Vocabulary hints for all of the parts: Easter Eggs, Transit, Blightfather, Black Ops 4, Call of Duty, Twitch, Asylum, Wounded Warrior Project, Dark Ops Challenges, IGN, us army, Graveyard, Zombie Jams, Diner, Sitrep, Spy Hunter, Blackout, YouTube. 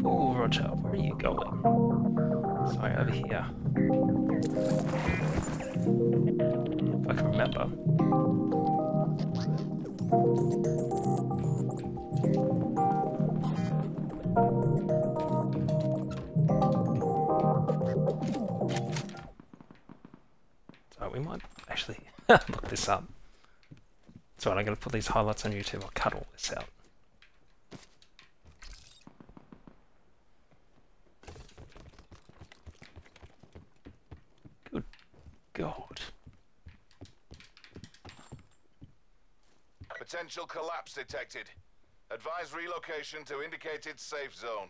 4, Roger. Where are you going? Sorry, over here. If I can remember. So we might actually look this up. It's alright, I'm going to put these highlights on YouTube. I'll cut all this out. Good God. Potential collapse detected. Advise relocation to indicated safe zone.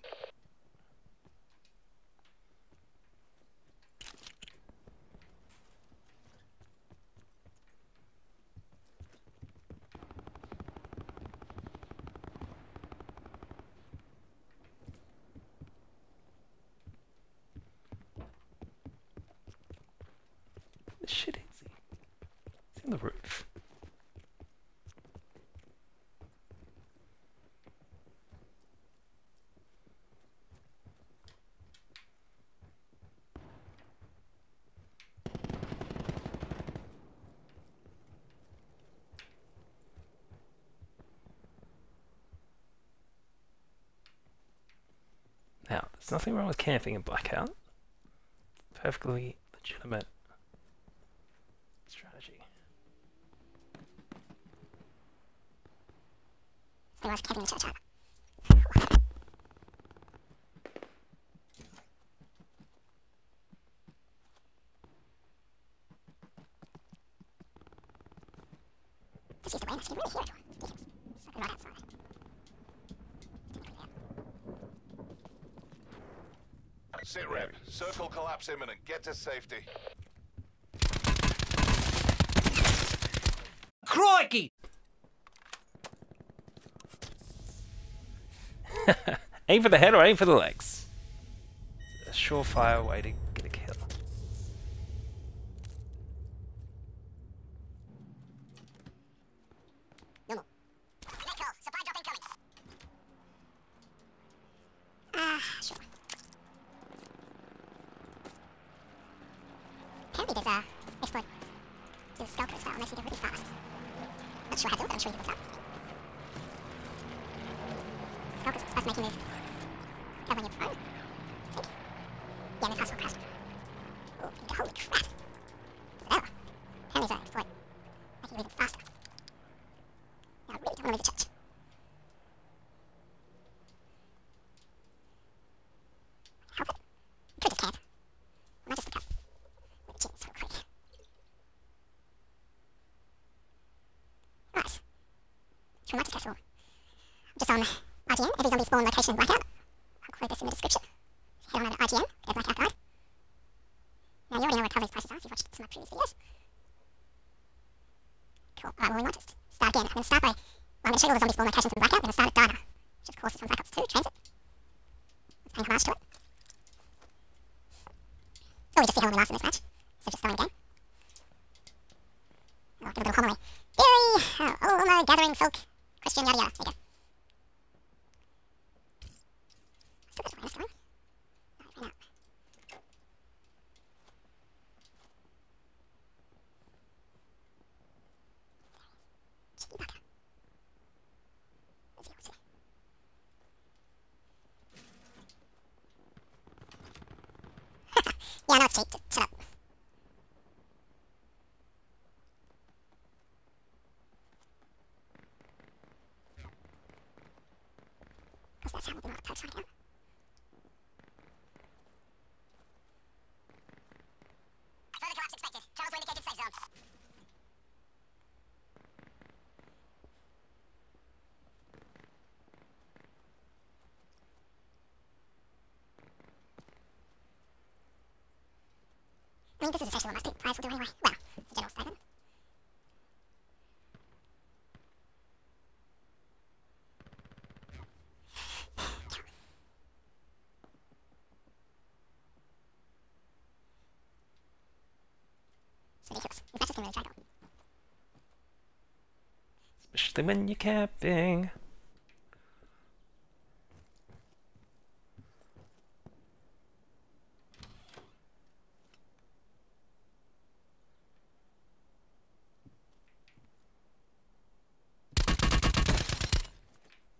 There's nothing wrong with camping in Blackout. Perfectly legitimate strategy. I love camping in the church. This is the way I'm actually really here. Sitrep, circle collapse imminent. Get to safety. Crikey! 8 for the head or 8 for the legs? A surefire way to get a kill. I'm just on IGN, every zombie spawn location Blackout. I'll include this in the description. Head on over to IGN, get a Blackout guide. Now you already know where Calvary's prices are if you've watched some of my previous videos. Cool, alright, well we might just start again. I'm going to start by, well, I'm going to show you all the zombie spawn locations in Blackout. I'm going to start at Diner, which of course is from Black Ops 2, Transit. It's paying homage to it. So we just see how long we last in this match, so just throwing a game. I'll give a little homily. Theory, Ulmo, Gathering, Folk, Christian, yada yada, there you go. Yeah, I know it's cheap. Shut up. What's that sound? We're not touching it. Further collapse expected. Travel to indicated safe zone. I mean, this is essentially what most players will do anyway. Well, it's a general statement. It's ridiculous. It's not just going to really. Especially when you're camping.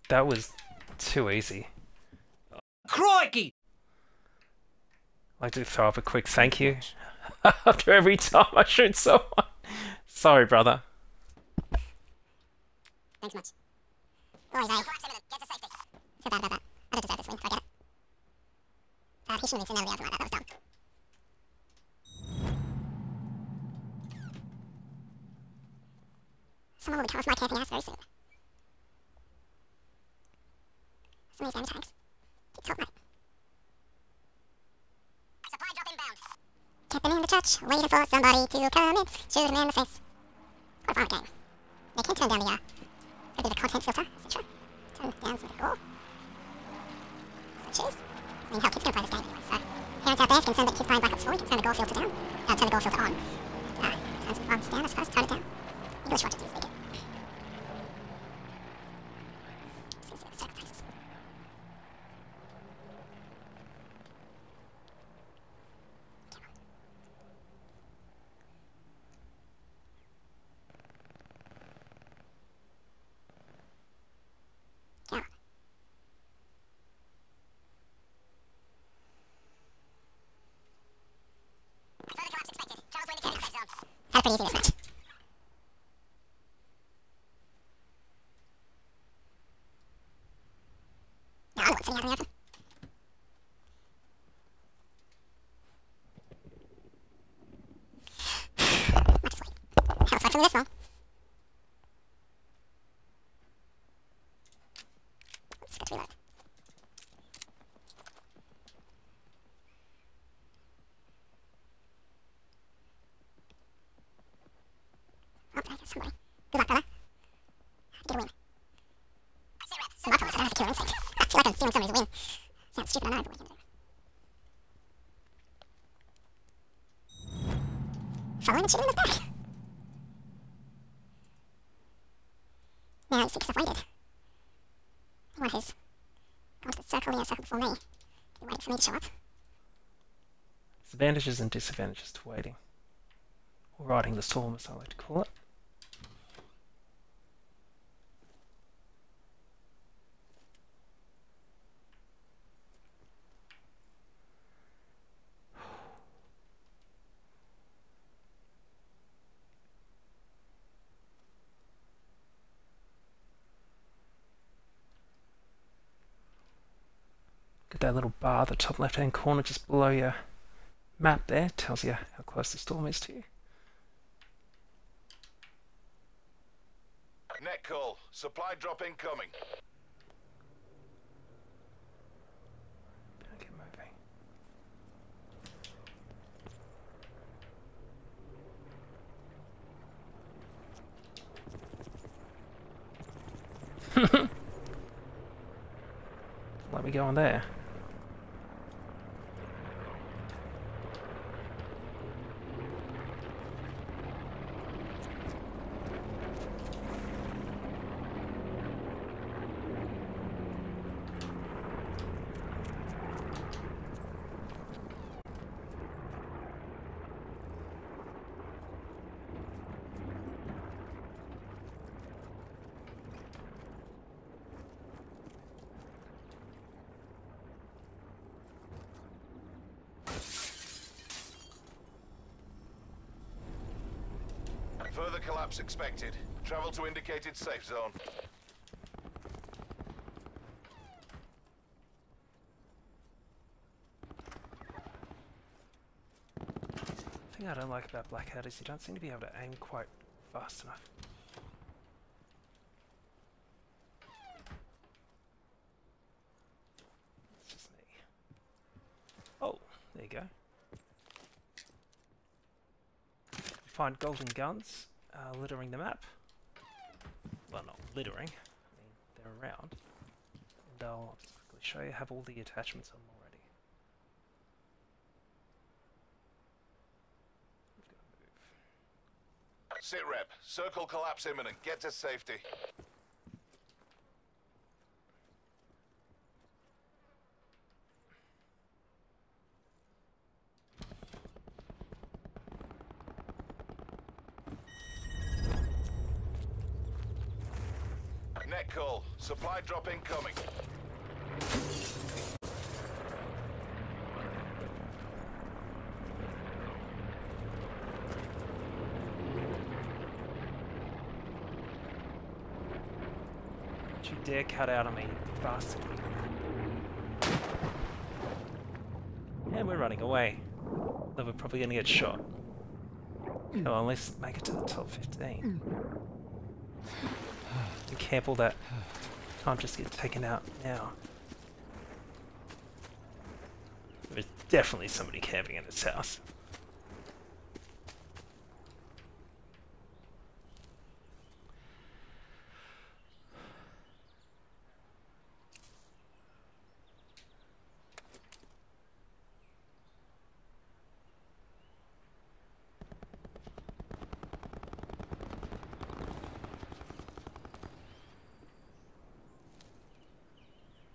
That was too easy. Crikey! I'd like to throw up a quick thank you after every time I shoot someone. Sorry, brother. Thanks much. Boys, eh? Get to safety. Feel bad about that. I don't deserve this win. Forget it. He should have been sitting over the other way. That was dumb. Someone will be cut off my camping ass very soon. Some of these damage tags. Keep top, mate. Supply drop inbound. Camping in the church, waiting for somebody to come in. Shoot him in the face. What a violent game. They can turn down the, could be the content filter, etc. Turn down some of the gore. So cheers. I mean, hell, kids can play this game anyway, so... Parents out there concerned that kids playing Black Ops 4, you can turn the gore filter down. Turn the gore filter on. Turns it down, I suppose. Turn it down. English watch it, you speak it. Advantages and disadvantages to waiting, or riding the storm, as I like to call it. Look at that little bar at the top left-hand corner, just below you. Map there tells you how close the storm is to you. Net call. Supply drop incoming. Better get moving. Let me go on there. Further collapse expected. Travel to indicated safe zone. The thing I don't like about Blackout is you don't seem to be able to aim quite fast enough. It's just me. Oh, there you go. Find golden guns, littering the map. Well, not littering, I mean, they're around. And I'll just quickly show you, I have all the attachments on already. We've got to move. Sit rep, circle collapse imminent, get to safety. Great call. Supply drop incoming. Don't you dare cut out of me, bastard. And we're running away. Though we're probably going to get shot. Come on, let's make it to the top 15. Be careful that can't just get taken out now. There's definitely somebody camping in this house.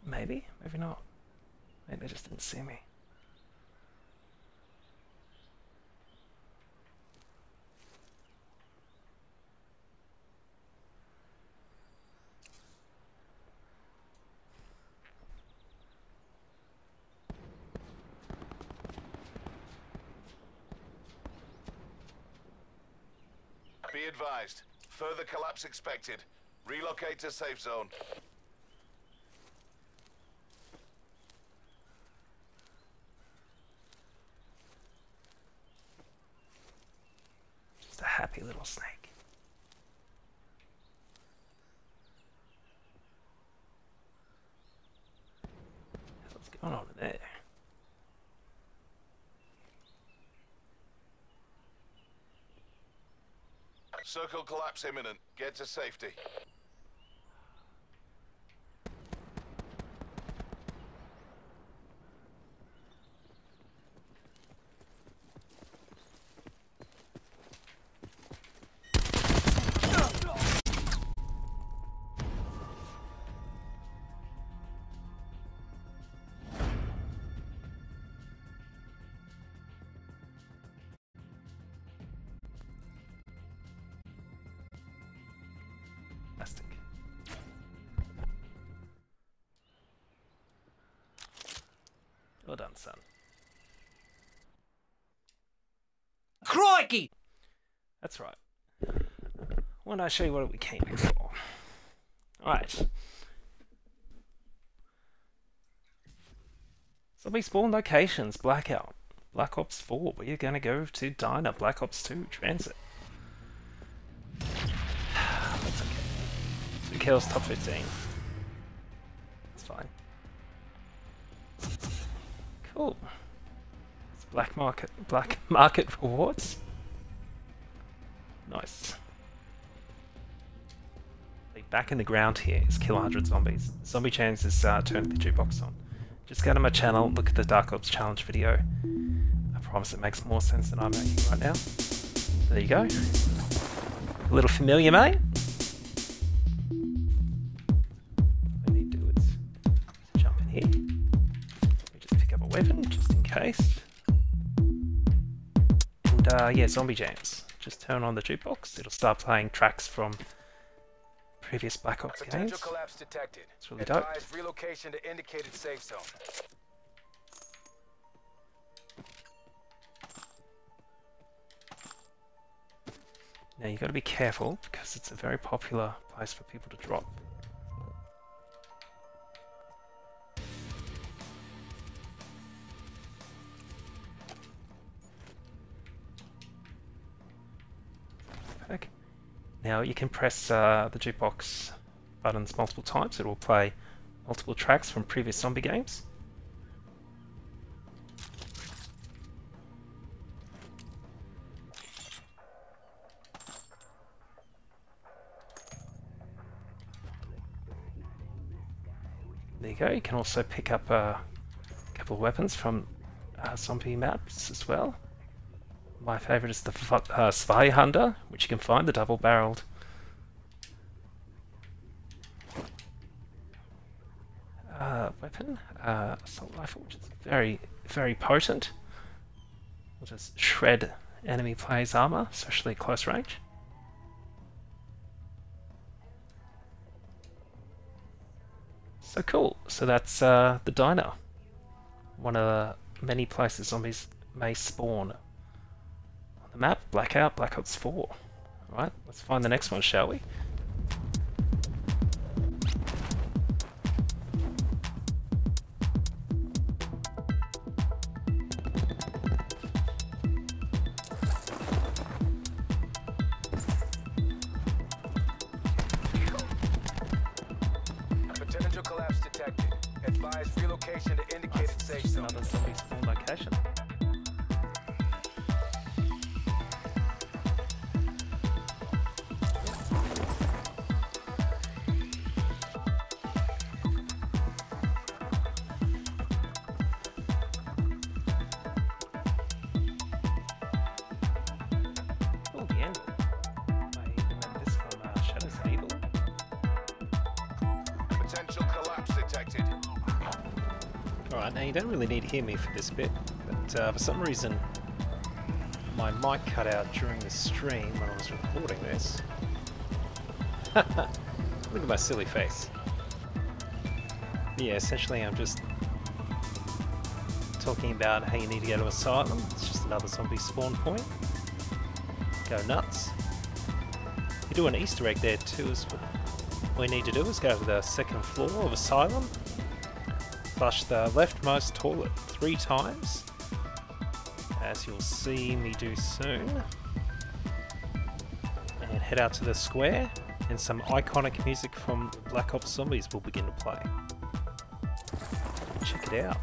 Maybe? Maybe not. Maybe they just didn't see me. Be advised. Further collapse expected. Relocate to safe zone. Happy little snake. What's going on there? Circle collapse imminent. Get to safety. Well done, son. Crikey! That's right. Why don't I show you what we came for? Alright. So we spawn locations. Blackout. Black Ops 4. We're going to go to Diner. Black Ops 2. Transit. That's okay. 2 kills, top 15. That's fine. Cool. It's black market rewards. Nice. Back in the ground here is kill 100 zombies. Zombie challenge is turn the jukebox on. Just go to my channel, look at the Dark Ops challenge video. I promise it makes more sense than I'm making right now. There you go. A little familiar, mate. Case. And yeah, zombie jams. Just turn on the jukebox. It'll start playing tracks from previous Black Ops games. Collapse detected. It's really dope. Relocation to indicated safe zone. Now you've got to be careful because it's a very popular place for people to drop. Now you can press the jukebox buttons multiple times. It will play multiple tracks from previous zombie games. There you go. You can also pick up a couple of weapons from zombie maps as well. My favourite is the Spy Hunter, which you can find, the double-barreled weapon, assault rifle, which is very, very potent. It'll just shred enemy players' armour, especially at close range. So cool. So that's the diner. One of the many places zombies may spawn. On the map, Blackout, Black Ops 4. Alright, let's find the next one, shall we? Alright, now you don't really need to hear me for this bit, but for some reason my mic cut out during the stream when I was recording this. Look at my silly face. Yeah, essentially I'm just talking about how you need to go to Asylum. It's just another zombie spawn point. Go nuts. You do an Easter egg there too as well. What we need to do is go to the second floor of Asylum, flush the leftmost toilet 3 times, as you'll see me do soon, and head out to the square, and some iconic music from Black Ops Zombies will begin to play. Check it out.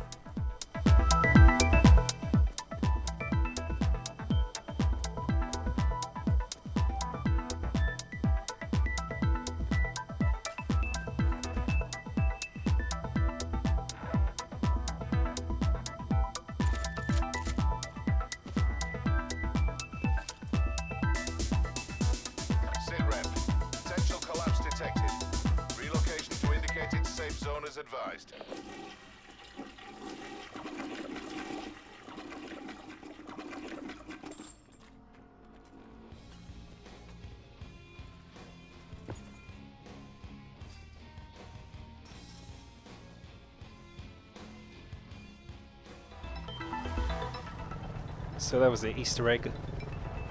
So that was the Easter egg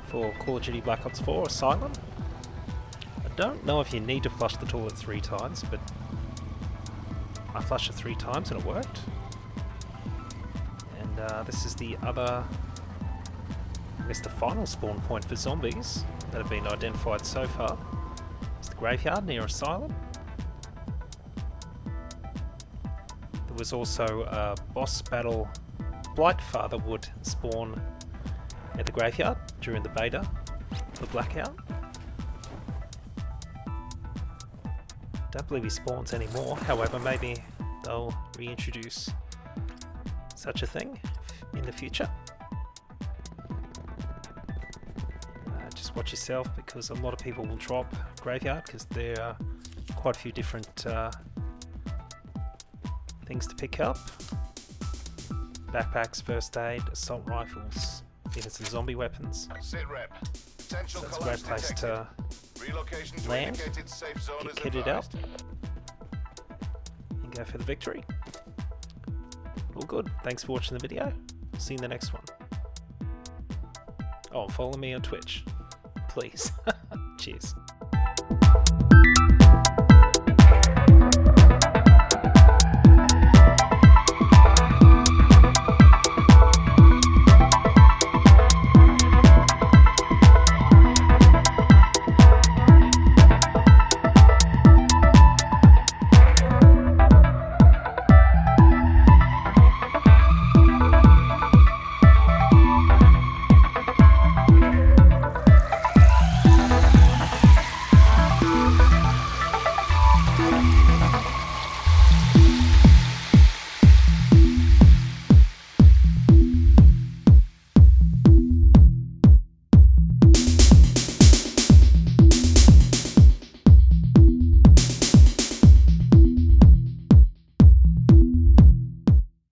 for Call of Duty Black Ops 4 Asylum. I don't know if you need to flush the toilet 3 times, but I flushed it 3 times and it worked. And this is the other, I guess the final spawn point for zombies that have been identified so far. It's the Graveyard near Asylum. There was also a boss battle. Blightfather would spawn at the Graveyard during the beta for Blackout. Don't believe he spawns anymore, however maybe they'll reintroduce such a thing in the future. Just watch yourself, because a lot of people will drop Graveyard because there are quite a few different things to pick up. Backpacks, first aid, assault rifles, even some zombie weapons. Sit rep. So that's a great place to land, get kitted out, and go for the victory. All good. Thanks for watching the video. See you in the next one. Oh, follow me on Twitch, please. Cheers.